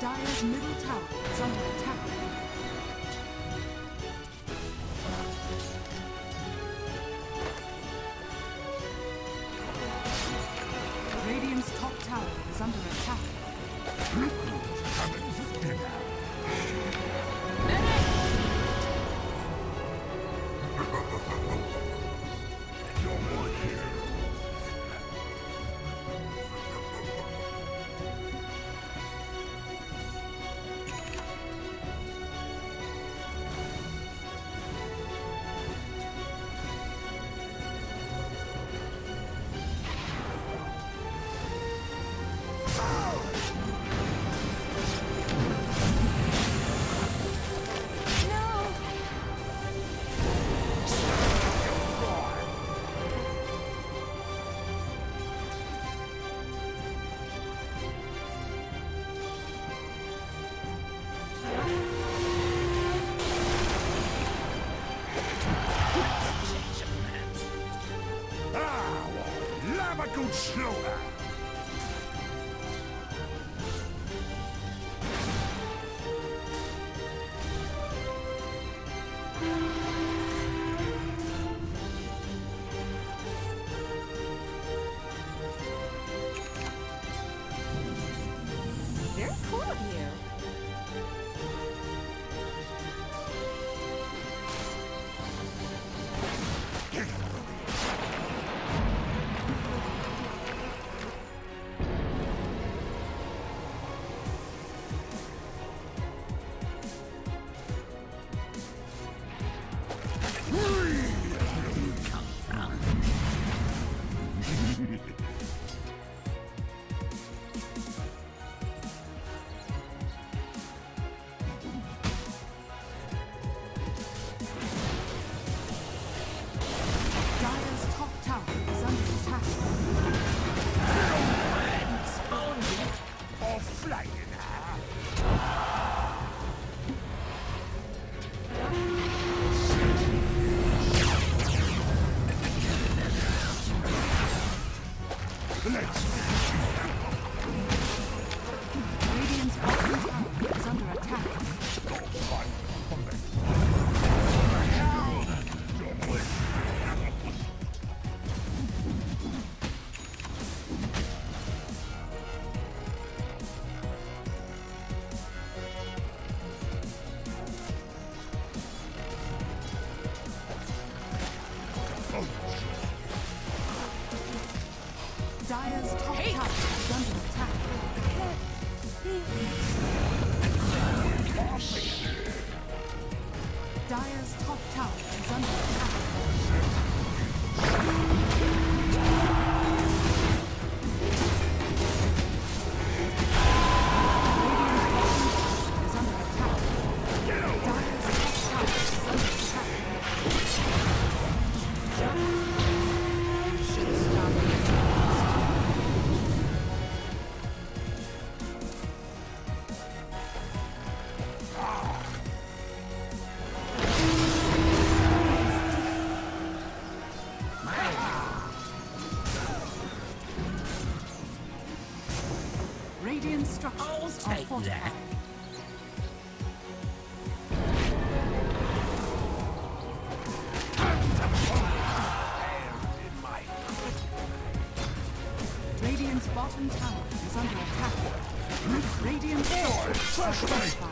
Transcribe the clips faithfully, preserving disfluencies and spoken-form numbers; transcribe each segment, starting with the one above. Dire's middle tower is under attack. Radiant's top tower is under attack. Blue Crew's coming for dinner. No more here. That. Radiant's bottom tower is under attack. Radiant's tower is satisfied.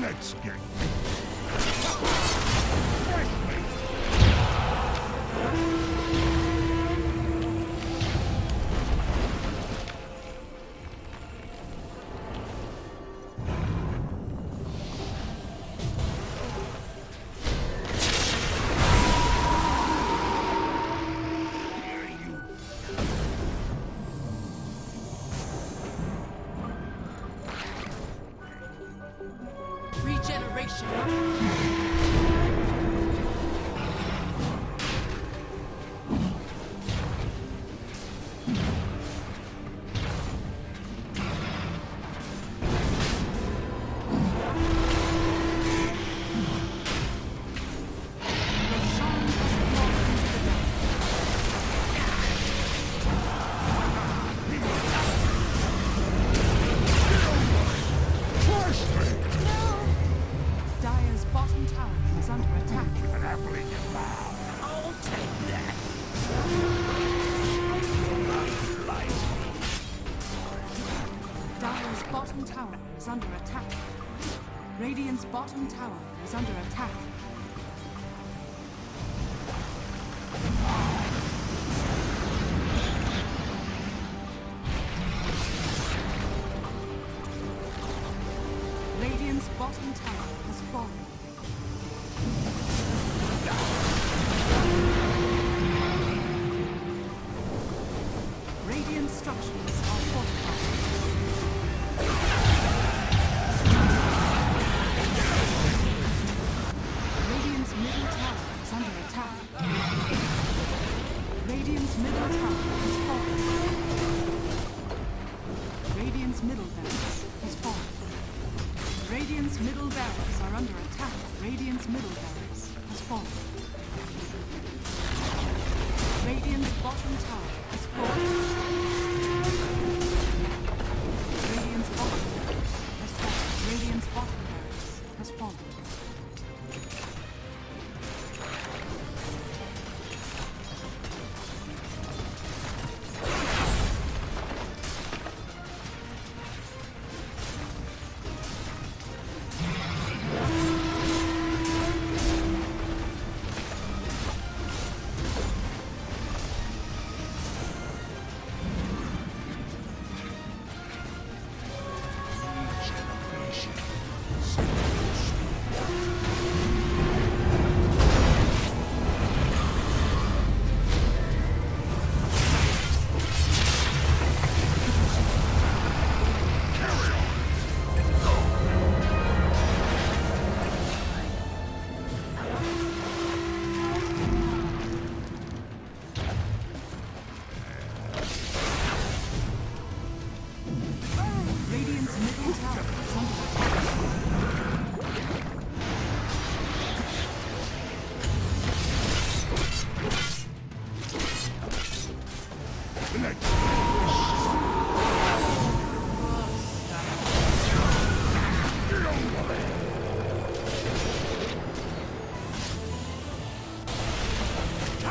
Let's get Radiant's bottom tower is under attack. Radiant's bottom tower has fallen. Radiant structures are fortified. Middle tower is under attack. Radiant's middle tower has fallen. Radiant's middle barracks has fallen. Radiant's middle barracks are under attack. Radiant's middle barracks has fallen. Radiant's bottom tower has fallen. Radiant's bottom barracks has fallen. Radiant's bottom barracks has fallen.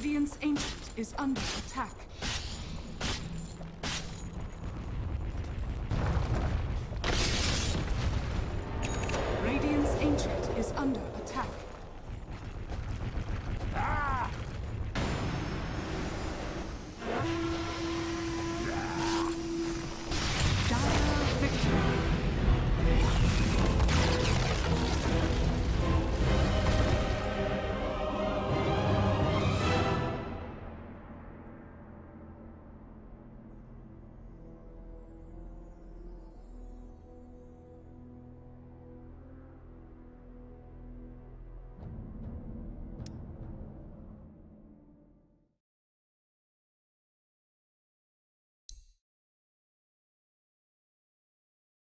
Radiant's Ancient is under attack.